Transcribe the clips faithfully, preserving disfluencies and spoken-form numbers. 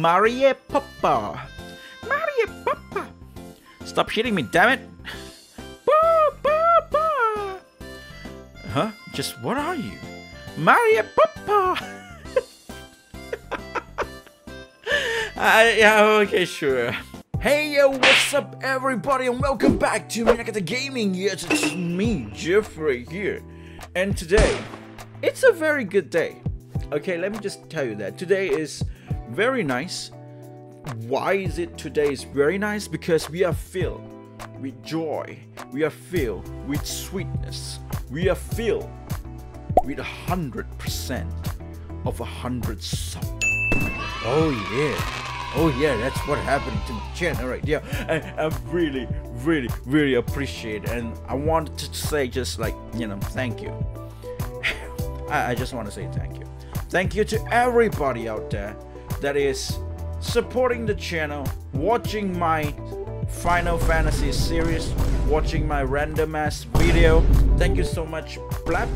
Marie Papa. Marie Papa. Stop shooting me, damn it. Papa. Huh? Just what are you? Marie Papa. Uh, yeah, okay, sure. Hey, yo, what's up, everybody, and welcome back to Minakata Gaming. Yes, it's me, Jeffu, here. And today, it's a very good day. Okay, let me just tell you that. Today is very nice. Why is it today is very nice? Because we are filled with joy. We are filled with sweetness. We are filled with one hundred percent of one hundred sub. Oh, yeah. Oh yeah, that's what happened to my channel right there. I, I really, really, really appreciate it. And I wanted to say just like, you know, thank you. I, I just want to say thank you. Thank you to everybody out there that is supporting the channel, watching my Final Fantasy series, watching my random ass video. Thank you so much, Blap,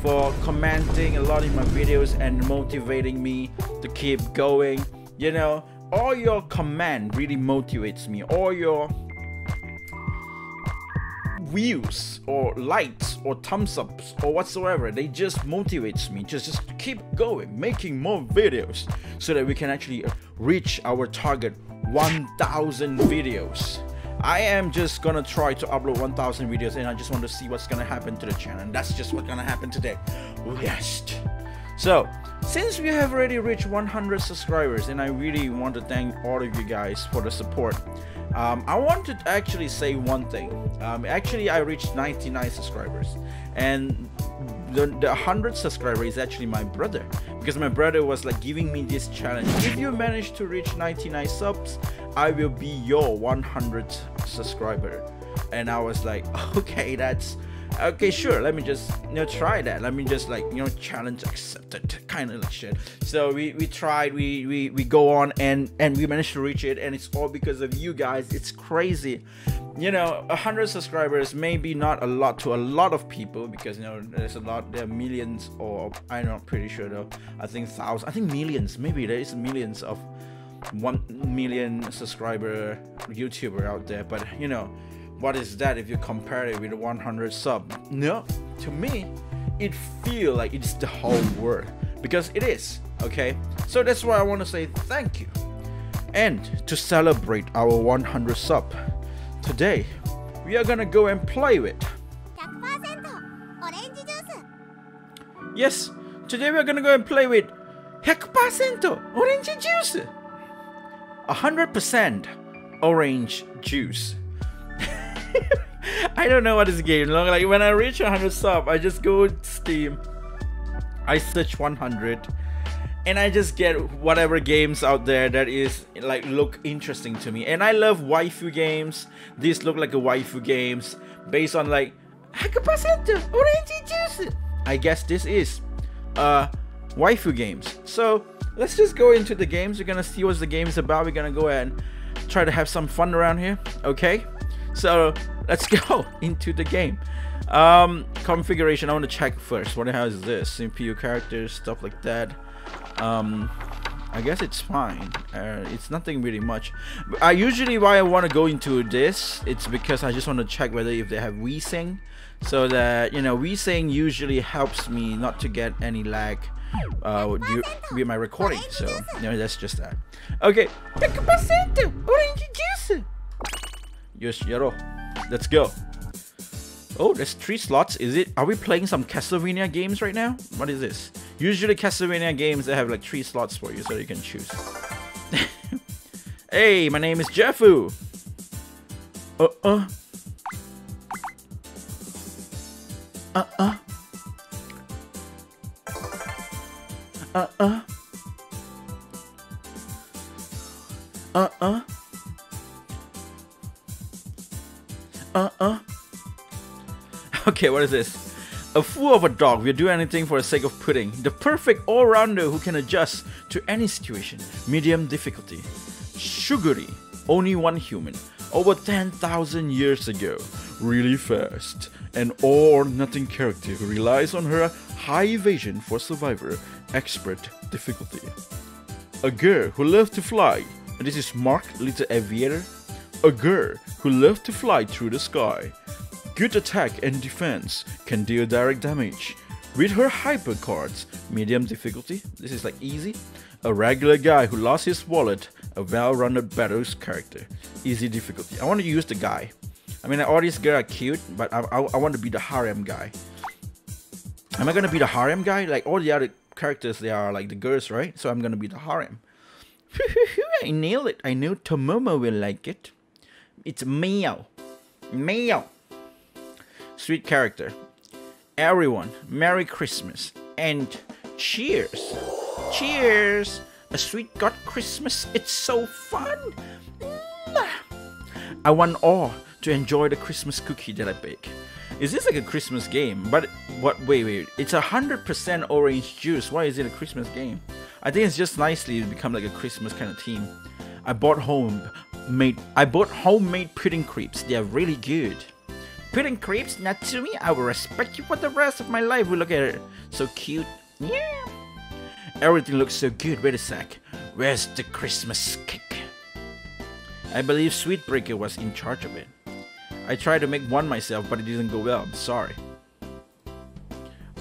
for commenting a lot in my videos and motivating me to keep going, you know. All your command really motivates me. All your views or likes or thumbs ups or whatsoever, they just motivates me. Just, just keep going, making more videos so that we can actually reach our target one thousand videos. I am just gonna try to upload one thousand videos, and I just want to see what's gonna happen to the channel. And that's just what's gonna happen today. Yes. So, since we have already reached one hundred subscribers, and I really want to thank all of you guys for the support, um, I want to actually say one thing. Um, actually, I reached ninety-nine subscribers, and the, the one hundred subscriber is actually my brother, because my brother was like giving me this challenge. If you manage to reach ninety-nine subs, I will be your one hundredth subscriber. And I was like, okay, that's... okay, sure, let me just, you know, try that. Let me just, like, you know, challenge accepted kind of like shit. So we we tried, we we we go on, and and we managed to reach it, and it's all because of you guys. It's crazy, you know. One hundred subscribers, maybe not a lot to a lot of people, because, you know, there's a lot, there are millions, or I'm not pretty sure though, I think thousands, I think millions, maybe there is millions of one million subscriber YouTuber out there. But, you know, what is that if you compare it with one hundred sub? No, to me, it feels like it's the whole world, because it is, okay? So that's why I want to say thank you. And to celebrate our one hundred sub, today, we are going to go and play with. one hundred percent Orange Juice. Yes, today we are going to go and play with one hundred percent Orange Juice. one hundred percent Orange Juice. I don't know what this game looks like. When I reach one hundred sub, I just go to Steam, I search one hundred, and I just get whatever games out there that is like look interesting to me. And I love waifu games. These look like a waifu games based on like one hundred percent Orange Juice. I guess this is uh waifu games. So let's just go into the games. We're gonna see what the game is about. We're gonna go ahead and try to have some fun around here, okay? So let's go into the game. Um, configuration, I want to check first. What the hell is this? C P U, characters, stuff like that. Um, I guess it's fine. Uh, it's nothing really much. I usually why I want to go into this, it's because I just want to check whether if they have V sync, so that, you know, V sync usually helps me not to get any lag uh, with, with my recording. So, you know, that's just that. Okay. Orange Juice. Let's go. Oh, there's three slots. Is it? Are we playing some Castlevania games right now? What is this? Usually Castlevania games, they have like three slots for you, so you can choose. Hey, my name is Jeffu. Uh uh. Uh uh. Uh uh. Uh uh. Uh-uh. Okay, what is this? A fool of a dog will do anything for the sake of pudding. The perfect all-rounder who can adjust to any situation. Medium difficulty. Sugary. Only one human. Over ten thousand years ago. Really fast. An all-or-nothing character who relies on her high evasion for survivor. Expert difficulty. A girl who loved to fly. And this is Mark, Little Aviator. A girl who loved to fly through the sky. Good attack and defense. Can deal direct damage. With her hyper cards, medium difficulty, this is like easy. A regular guy who lost his wallet, a well-rounded battles character, easy difficulty. I want to use the guy. I mean, all these girls are cute, but I, I, I want to be the harem guy. Am I going to be the harem guy? Like all the other characters, they are like the girls, right? So I'm going to be the harem. I nailed it. I knew Tomomo will like it. It's Meow. Meow. Sweet character. Everyone, Merry Christmas and cheers. Cheers! A sweet god Christmas, it's so fun! I want all to enjoy the Christmas cookie that I bake. Is this like a Christmas game? But what? Wait, wait, it's one hundred percent orange juice. Why is it a Christmas game? I think it's just nicely to become like a Christmas kind of theme. I bought home made. I bought homemade pudding crepes. They are really good. Pudding crepes, Natsumi. I will respect you for the rest of my life. We look at her, so cute. Yeah. Everything looks so good. Wait a sec. Where's the Christmas cake? I believe Sweetbreaker was in charge of it. I tried to make one myself, but it didn't go well. I'm sorry.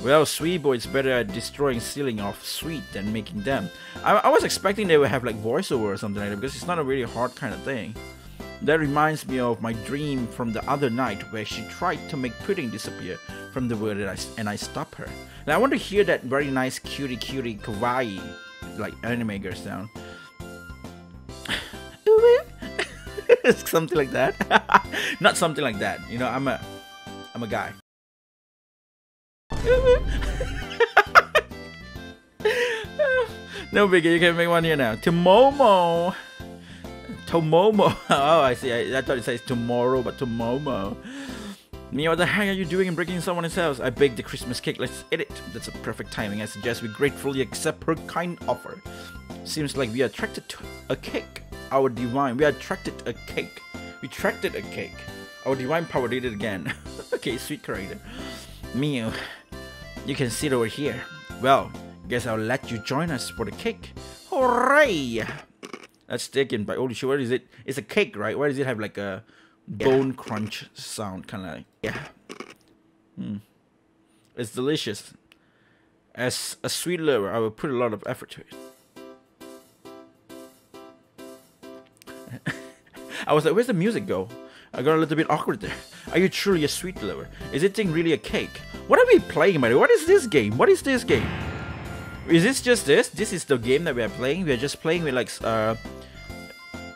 Well, Sweetboy is better at destroying ceiling of sweet than making them. I, I was expecting they would have like voiceover or something like that, because it's not a really hard kind of thing. That reminds me of my dream from the other night where she tried to make pudding disappear from the world and I, and I stopped her. Now I want to hear that very nice cutie cutie kawaii like anime girl sound. Something like that. Not something like that. You know, I'm a I'm a guy. No biggie, you can make one here now. Tomomo. Tomomo. Oh, I see. I, I thought it says tomorrow, but Tomomo. Mio, what the heck are you doing and breaking someone else's house? I baked the Christmas cake. Let's eat it. That's a perfect timing. I suggest we gratefully accept her kind offer. Seems like we are attracted to a cake. Our divine. We are attracted a cake. We attracted a cake. Our divine power did it again. Okay, sweet creator. Mio, you can sit over here. Well, guess I'll let you join us for the cake. Hooray! That's taken by holy shit, what is it? It's a cake, right? Why does it have like a bone yeah. crunch sound? Kind of like, yeah. Hmm. It's delicious. As a sweet lover, I will put a lot of effort to it. I was like, where's the music go? I got a little bit awkward there. Are you truly a sweet lover? Is this thing really a cake? What are we playing, buddy? What is this game? What is this game? Is this just this? This is the game that we are playing? We are just playing with like, uh...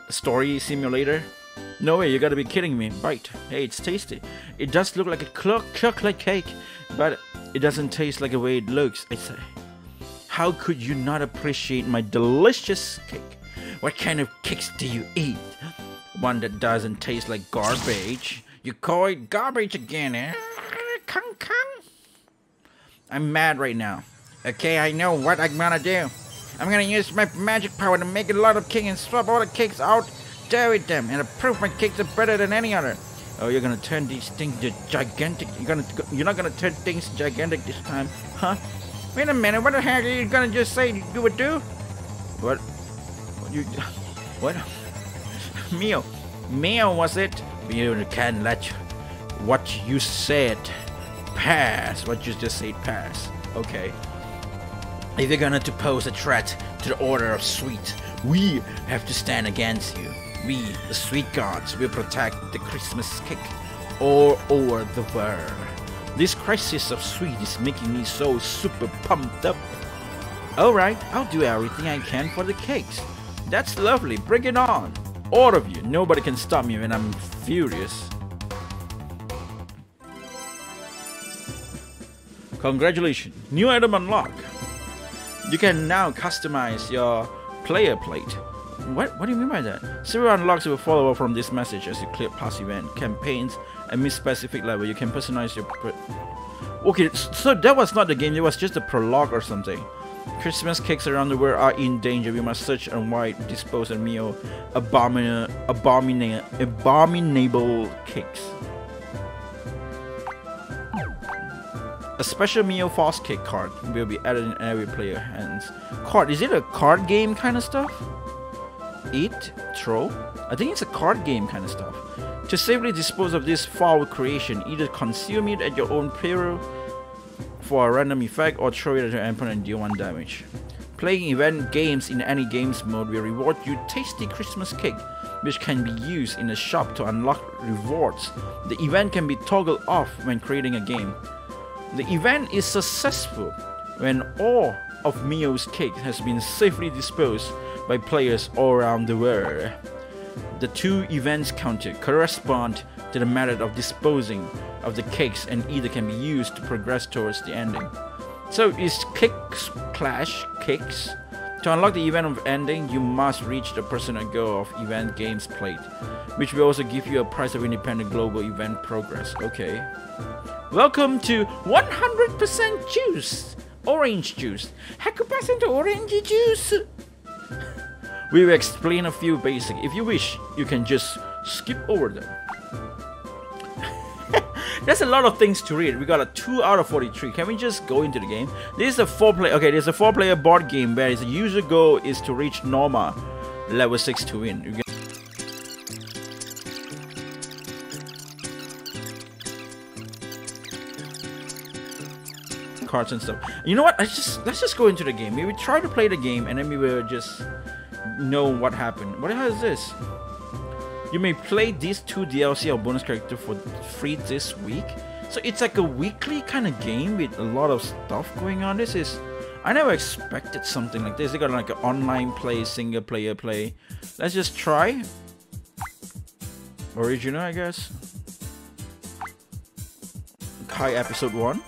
story simulator? No way, you gotta be kidding me. Bite. Hey, it's tasty. It does look like a clock, chocolate cake, but it doesn't taste like the way it looks, I say. How could you not appreciate my delicious cake? What kind of cakes do you eat? One that doesn't taste like garbage. You call it garbage again, eh? Kung kung. I'm mad right now. Okay, I know what I'm gonna do. I'm gonna use my magic power to make a lot of cake and swap all the cakes out there with them and prove my cakes are better than any other. Oh, you're gonna turn these things to gigantic. You're gonna, you're not gonna turn things gigantic this time, huh? Wait a minute, what the heck are you gonna just say you would do? What? What you? What? Mio, Mio was it? You can't let what you said pass. What you just said pass. Okay. If you're gonna pose a threat to the order of sweet, we have to stand against you. We, the sweet gods, will protect the Christmas cake all over the world. This crisis of sweet is making me so super pumped up. Alright, I'll do everything I can for the cakes. That's lovely, bring it on. All of you, nobody can stop me when I'm furious. Congratulations, new item unlocked. You can now customize your player plate. What? What do you mean by that? Several unlocks will follow from this message as you clear past event, campaigns, and miss specific level. You can personalize your... Okay, so that was not the game. It was just a prologue or something. Christmas cakes around the world are in danger. We must search and wide dispose of Mio abomin abomin abominable cakes. A special Mio False Kick card will be added in every player hands. Card, is it a card game kind of stuff? Eat? Throw? I think it's a card game kind of stuff. To safely dispose of this foul creation, either consume it at your own peril for a random effect or throw it at your opponent and deal one damage. Playing event games in any games mode will reward you tasty Christmas cake, which can be used in the shop to unlock rewards. The event can be toggled off when creating a game. The event is successful when all of Mio's cake has been safely disposed by players all around the world. The two events counted correspond to the method of disposing of the cakes and either can be used to progress towards the ending. So it's cakes clash cakes. To unlock the event of ending, you must reach the personal goal of event games played, which will also give you a prize of independent global event progress. Okay. Welcome to one hundred percent Juice! Orange Juice! one hundred percent Orange Juice! We will explain a few basics. If you wish, you can just skip over them. There's a lot of things to read. We got a two out of forty-three. Can we just go into the game? This is a four player... Okay, there's a four player board game where the user goal is to reach Norma level six to win. You can cards and stuff. You know what? I just let's just go into the game. We will try to play the game and then we will just know what happened. What the hell is this? You may play these two D L C or bonus character for free this week. So it's like a weekly kind of game with a lot of stuff going on. This is I never expected something like this. They got like an online play, single player play. Let's just try. Original, I guess. Kai episode one.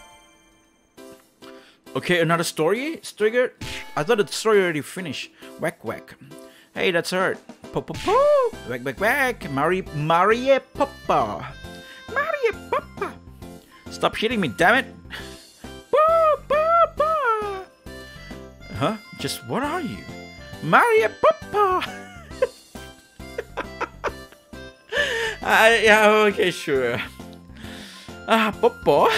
Okay, another story? Trigger? I thought the story already finished. Whack whack. Hey, that's hurt. Po po po! Whack whack whack! Marie Marie Papa! Marie Papa! Stop hitting me, damn it! Po Papa! Huh? Just what are you? Marie Papa! uh, yeah, okay, sure. Ah, Papa!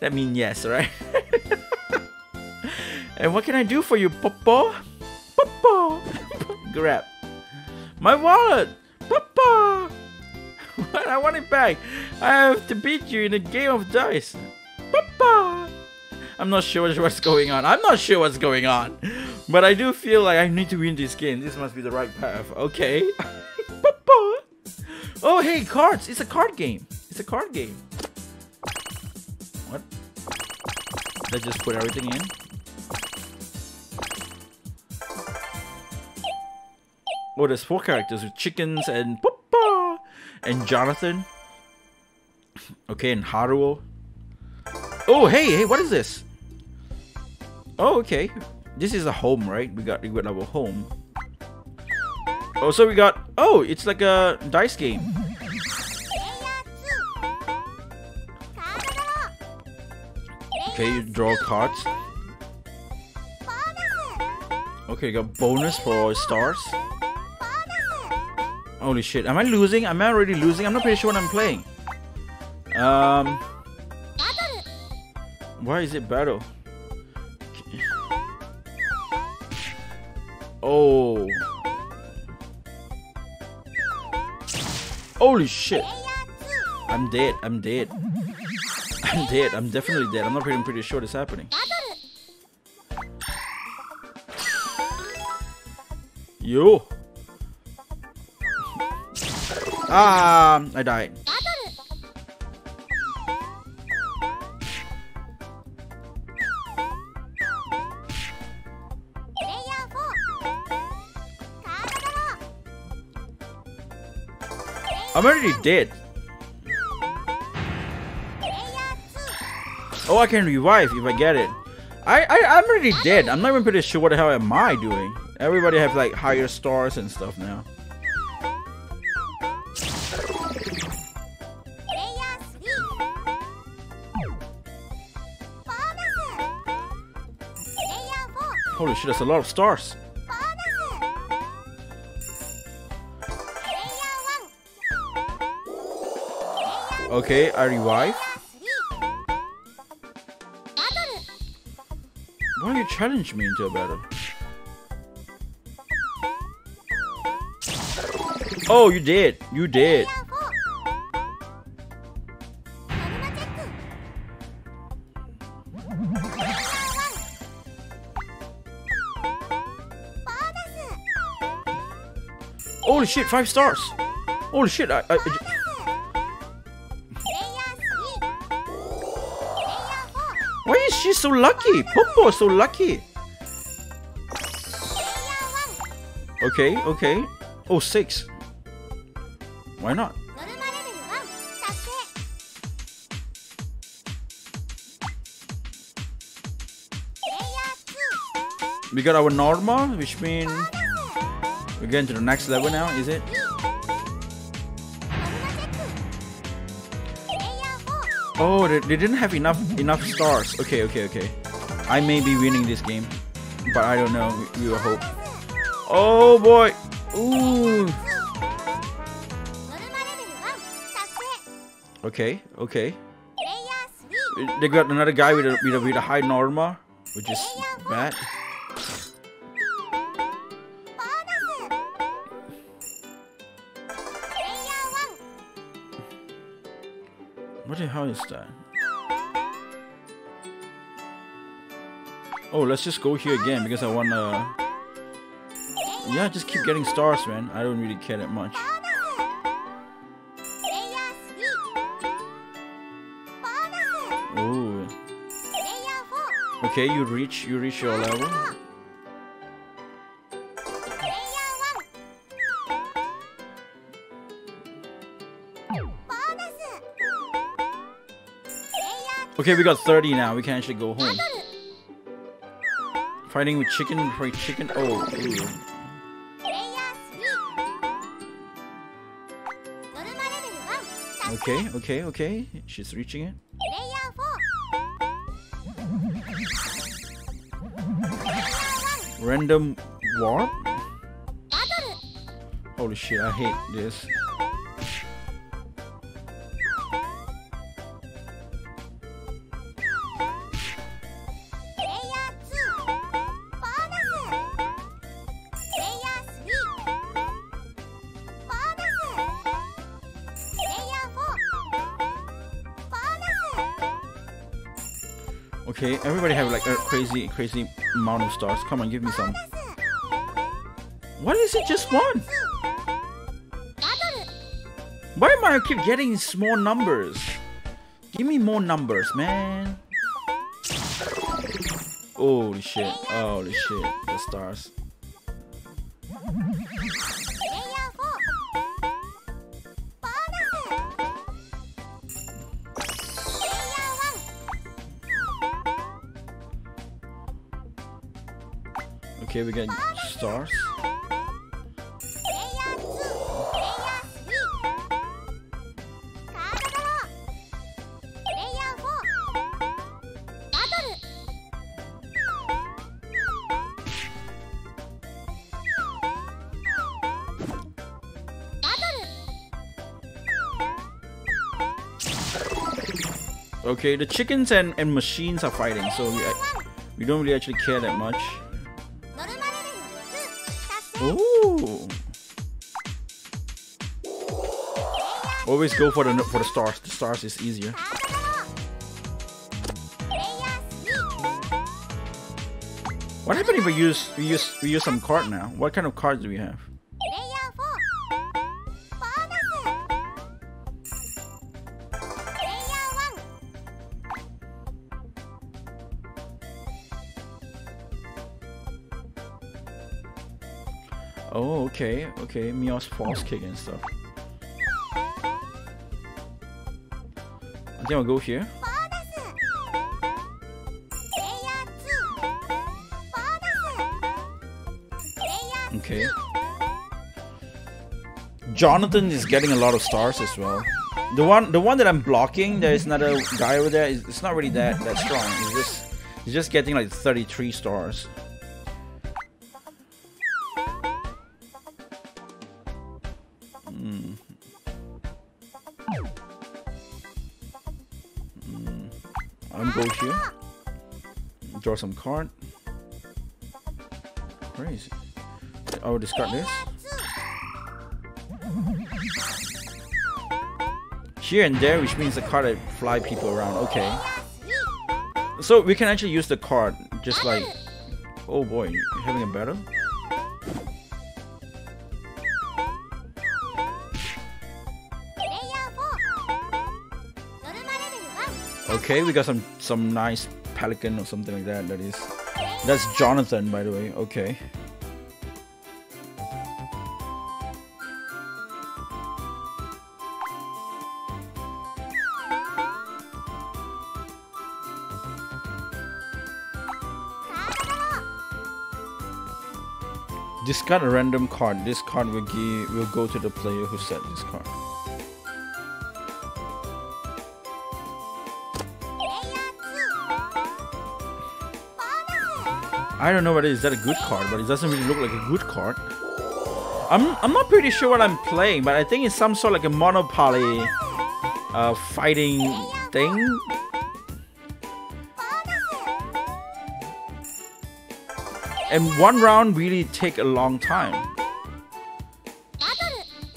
That means yes, right? And what can I do for you, Popo? Popo! Grab. My wallet! Popo! What? I want it back! I have to beat you in a game of dice! Popo! I'm not sure what's going on. I'm not sure what's going on. But I do feel like I need to win this game. This must be the right path. Okay. Popo! Oh, hey, cards! It's a card game. It's a card game. What? Let's just put everything in. Oh, there's four characters with chickens and Papa and Jonathan. Okay, and Haruo. Oh, hey, hey, what is this? Oh, okay. This is a home, right? We got we got our home. Oh, so we got. Oh, it's like a dice game. Okay, you draw cards. Okay, you got bonus for stars. Holy shit, am I losing? Am I already losing? I'm not pretty sure what I'm playing. Um, why is it battle? Oh. Holy shit. I'm dead, I'm dead. I'm dead. I'm definitely dead. I'm not even pretty sure this is happening. Yo. Ah, I died. I'm already dead. Oh, I can revive if I get it. I, I, I'm already dead. I'm not even pretty sure what the hell am I doing. Everybody have like higher stars and stuff now. Holy shit, that's a lot of stars. Okay, I revive. challenge me into a battle. Oh, you did. You did. Holy shit, five stars. Holy shit, I... I, I Why is she so lucky? Popo is so lucky. Okay, okay. Oh, six. Why not? We got our normal, which means we're getting to the next level now, is it? Oh, they, they didn't have enough enough stars. Okay, okay, okay. I may be winning this game, but I don't know. We will hope. Oh boy! Ooh. Okay, okay. They got another guy with a with a, with a high norma, which is bad. What the hell is that? Oh, let's just go here again because I wanna... Yeah, just keep getting stars, man. I don't really care that much. Ooh. Okay, you reach, you reach your level. Okay, we got thirty now. We can actually go home. Fighting with chicken, fried chicken. Oh, ew. Okay, okay, okay. She's reaching it. Random warp. Holy shit! I hate this. Okay, everybody have like a crazy, crazy amount of stars. Come on, give me some. What is it? Just one? Why am I keep getting small numbers? Give me more numbers, man. Holy shit. Holy shit. The stars. Okay, we got stars. Okay, the chickens and, and machines are fighting, so we, we don't really actually care that much. Ooh. Always go for the for the stars. The stars is easier. What happened if we use we use we use some card now? What kind of cards do we have? Oh, okay, okay, Mio's false kick and stuff. I think I'll go here. Okay. Jonathan is getting a lot of stars as well. The one the one that I'm blocking, there is another guy over there, it's not really that, that strong. He's just, he's just getting like thirty-three stars. I'm going here. Draw some card. Where is it? I will discard this. Here and there, which means the card that fly people around. Okay. So we can actually use the card, just like... Oh boy, having a battle? Okay, we got some some nice pelican or something like that. That is, that's Jonathan, by the way. Okay. Discard a random card. This card will give will go to the player who set this card. I don't know whether is that a good card, but it doesn't really look like a good card. I'm I'm not pretty sure what I'm playing, but I think it's some sort of like a Monopoly uh, fighting thing. And one round really take a long time.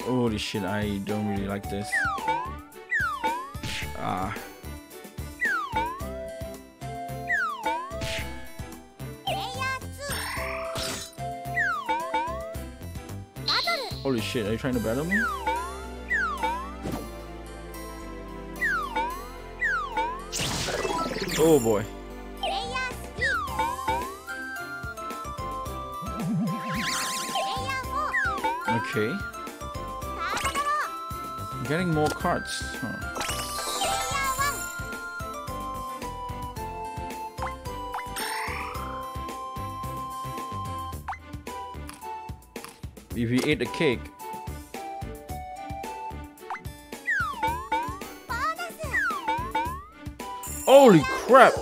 Holy shit! I don't really like this. Ah. Holy shit, are you trying to battle me? Oh boy. Okay. I'm getting more cards. Huh. If we ate a cake. Holy crap!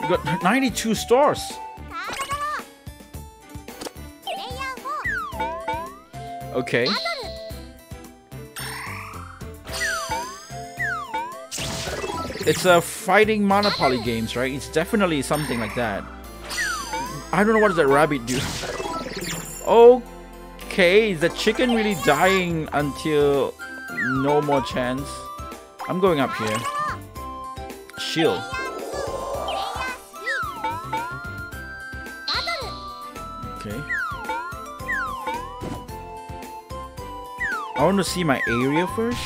We got ninety-two stars. Okay. It's a fighting Monopoly games, right? It's definitely something like that. I don't know what does that rabbit do. Okay, is the chicken really dying until no more chance? I'm going up here. Shield. Okay. I want to see my area first.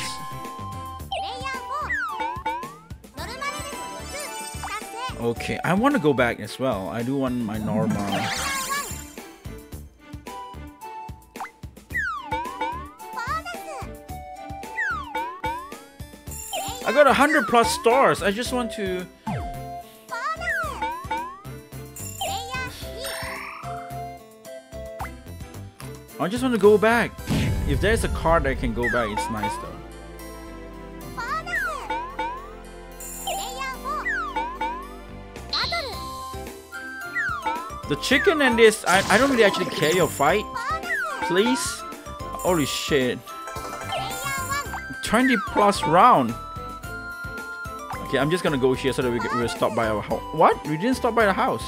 Okay, I want to go back as well. I do want my normal. I got a hundred plus stars. I just want to. I just want to go back. If there's a card that can go back, it's nice though. The chicken and this, I, I don't really actually care your fight. Please. Holy shit. twenty plus round. Okay, I'm just gonna go here so that we will stop by our house. What? We didn't stop by the house.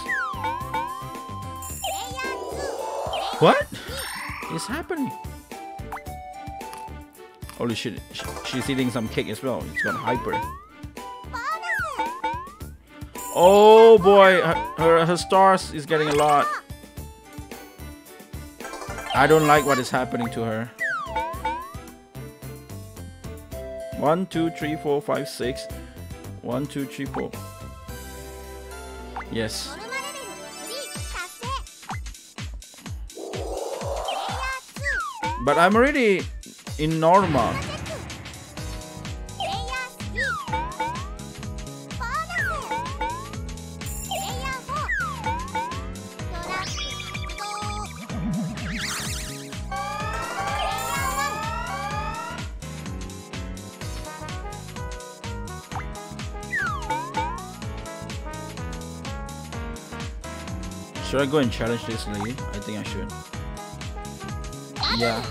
What is happening? Holy shit, she's eating some cake as well. It's got hyper. Oh boy, her, her, her stars is getting a lot. I don't like what is happening to her. One, two, three, four, five, six. One, two, three, four. Yes. But I'm already in normal. Should I go and challenge this lady? I think I should. Yeah.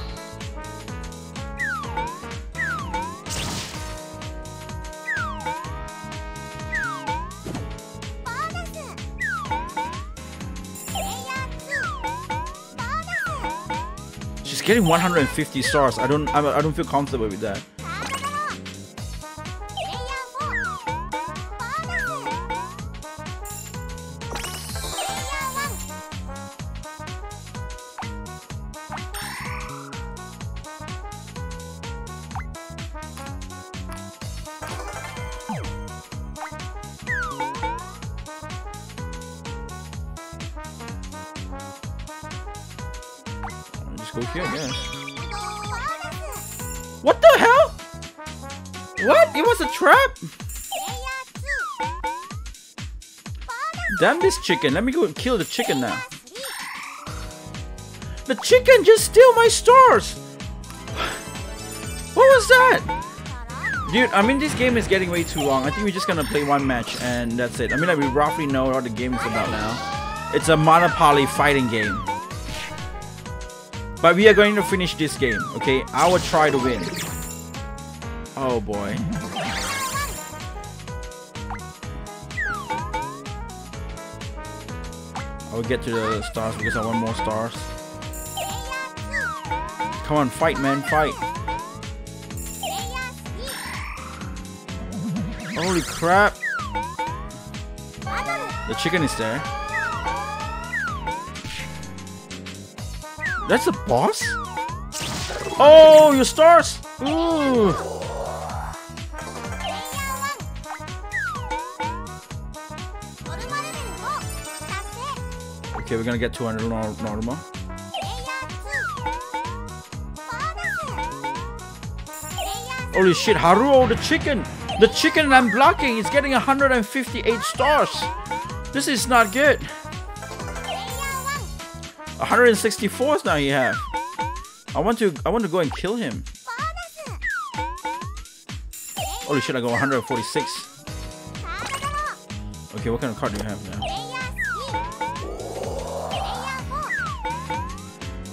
It's getting one hundred fifty stars. I don't. I don't feel comfortable with that. Go here, yeah. What the hell? What? It was a trap? Damn this chicken. Let me go and kill the chicken now. The chicken just steal my stars. What was that? Dude, I mean, this game is getting way too long. I think we're just gonna play one match and that's it. I mean, like, we roughly know what the game is about now. It's a Monopoly fighting game. But we are going to finish this game, okay? I will try to win. Oh boy. I will get to the stars because I want more stars. Come on, fight, man, fight. Holy crap. The chicken is there. That's a boss? Oh, your stars! Ooh! Okay, we're gonna get two hundred normal. Holy shit, Haruo the chicken! The chicken I'm blocking is getting one hundred fifty-eight stars! This is not good! one hundred sixty-fours now you have. I want to I want to go and kill him. Holy shit, I go one hundred forty-six. Okay, what kind of card do you have now?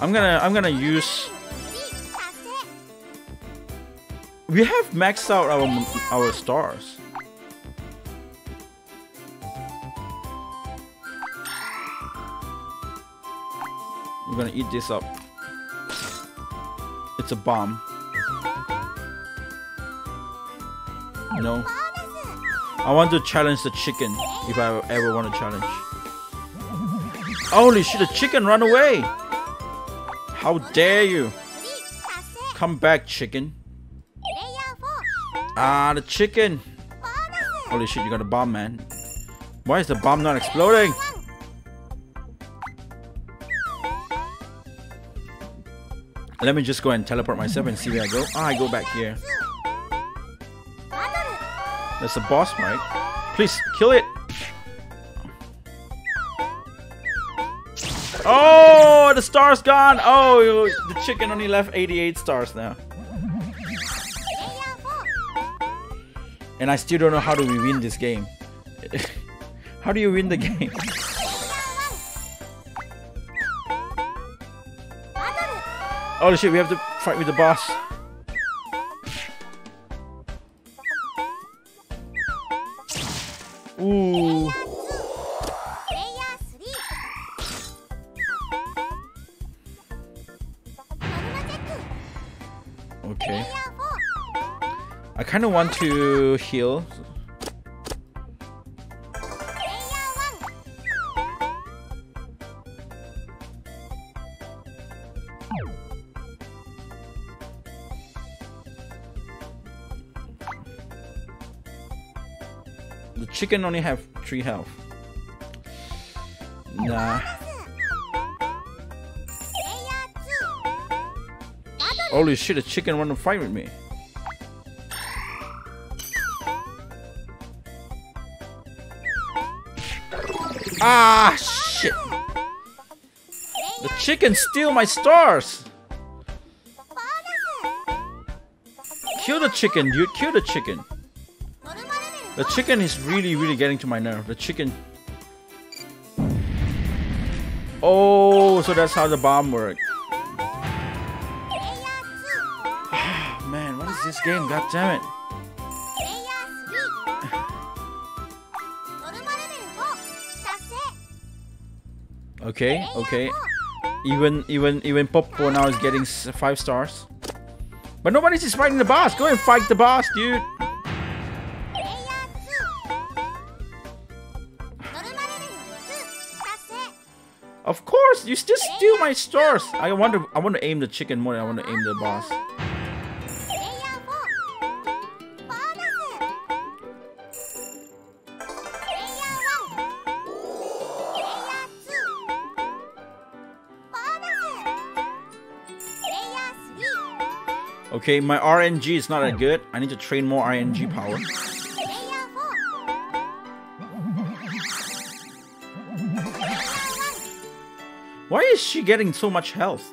I'm gonna I'm gonna use. We have maxed out our our stars. We're gonna eat this up. It's a bomb. No. I want to challenge the chicken if I ever want to challenge. Holy shit, the chicken ran away! How dare you! Come back, chicken. Ah, the chicken! Holy shit, you got a bomb, man. Why is the bomb not exploding? Let me just go and teleport myself and see where I go. Ah, I go back here. That's the boss, right? Please, kill it! Oh, the star's gone! Oh, the chicken only left eighty-eight stars now. And I still don't know how do we win this game. How do you win the game? Holy shit, we have to fight with the boss. Ooh. Okay. I kind of want to heal. Chicken only have three health. Nah. Holy shit, a chicken wanna fight with me. Ah shit. The chicken steal my stars. Kill the chicken, dude, kill the chicken. The chicken is really, really getting to my nerve. The chicken. Oh, so that's how the bomb worked. Oh, man, what is this game? God damn it. Okay, okay. Even even even Poppo now is getting five stars. But nobody's just fighting the boss. Go and fight the boss, dude. Of course, you just steal my stars. I want to I want to aim the chicken more than I want to aim the boss. Okay, my R N G is not that good. I need to train more R N G power. Why is she getting so much health?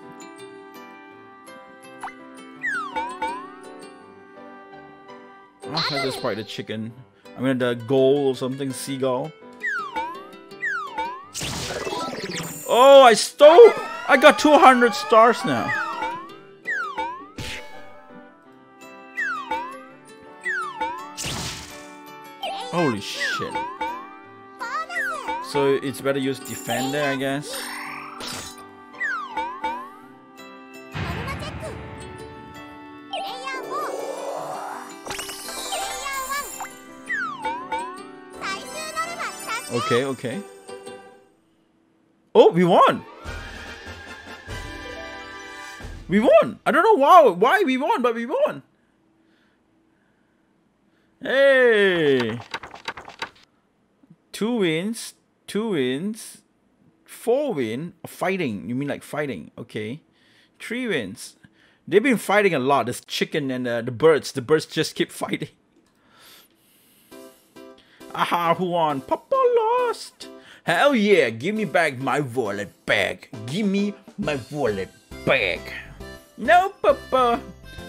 I'll try to fight the chicken. I mean the goal or something, seagull. Oh, I stole! I got two hundred stars now. Holy shit. So it's better use defender, I guess. Okay, okay. Oh, we won! We won! I don't know why, why we won, but we won! Hey! Two wins, two wins, four win, fighting, you mean like fighting, okay. Three wins. They've been fighting a lot, this chicken and uh, the birds, the birds just keep fighting. Aha, who won? Papa lost! Hell yeah, give me back my wallet back. Give me my wallet back. No, Papa.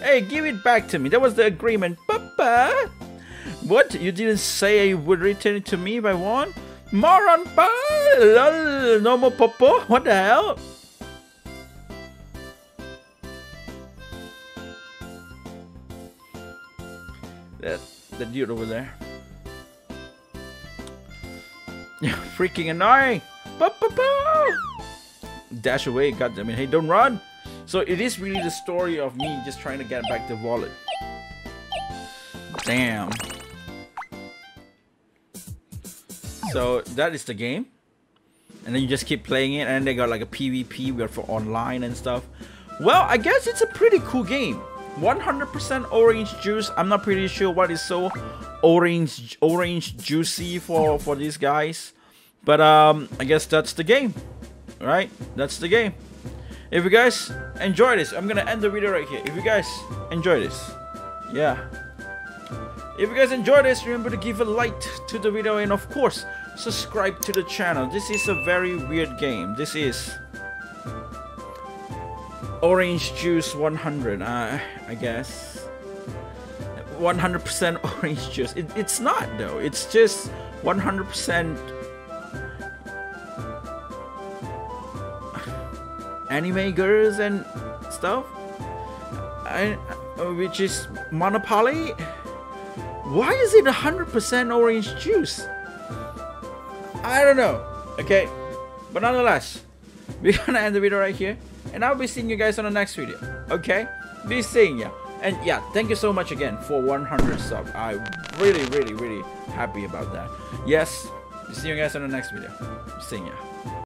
Hey, give it back to me, that was the agreement, Papa. What? You didn't say you would return it to me if I won? Moron pie! No more Popo? What the hell? That, that dude over there. Freaking annoying! Popo! Dash away, goddammit. Hey, don't run! So it is really the story of me just trying to get back the wallet. Damn. So that is the game, and then you just keep playing it, and they got like a PvP where for online and stuff. Well, I guess it's a pretty cool game. one hundred percent orange juice. I'm not pretty sure what is so orange, orange juicy for for these guys, but um, I guess that's the game, right? That's the game. If you guys enjoy this, I'm gonna end the video right here. If you guys enjoy this, yeah. If you guys enjoyed this, remember to give a like to the video and of course, subscribe to the channel. This is a very weird game. This is Orange Juice one hundred, uh, I guess. one hundred percent Orange Juice. It, it's not though. It's just one hundred percent anime girls and stuff. I, uh, which is Monopoly. Why is it one hundred percent orange juice? I don't know. Okay. But nonetheless, we're gonna end the video right here. And I'll be seeing you guys on the next video. Okay? Be seeing ya. And yeah, thank you so much again for one hundred subs. I'm really, really, really happy about that. Yes. See you guys on the next video. Be seeing ya.